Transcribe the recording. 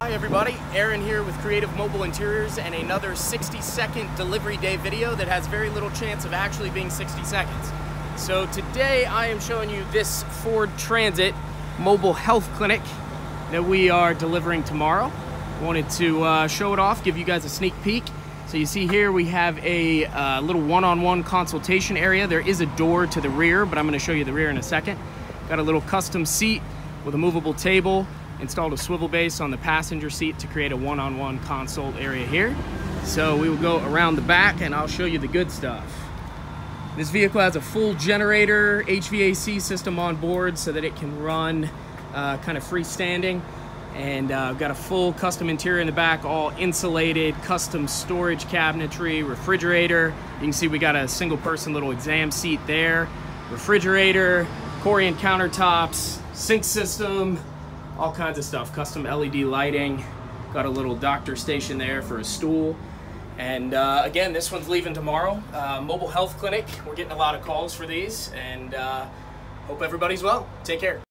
Hi everybody, Aaron here with Creative Mobile Interiors and another 60-second delivery day video that has very little chance of actually being 60 seconds. So today I am showing you this Ford Transit mobile health clinic that we are delivering tomorrow. Wanted to show it off, give you guys a sneak peek. So you see here we have a little one-on-one consultation area. There is a door to the rear, but I'm going to show you the rear in a second. Got a little custom seat with a movable table. Installed a swivel base on the passenger seat to create a one-on-one consult area here. So we will go around the back and I'll show you the good stuff. This vehicle has a full generator, HVAC system on board so that it can run kind of freestanding. And got a full custom interior in the back, all insulated, custom storage cabinetry, refrigerator. You can see we got a single person little exam seat there. Refrigerator, Corian countertops, sink system, all kinds of stuff, custom LED lighting, got a little doctor station there for a stool. And again, this one's leaving tomorrow. Mobile health clinic, we're getting a lot of calls for these and hope everybody's well. Take care.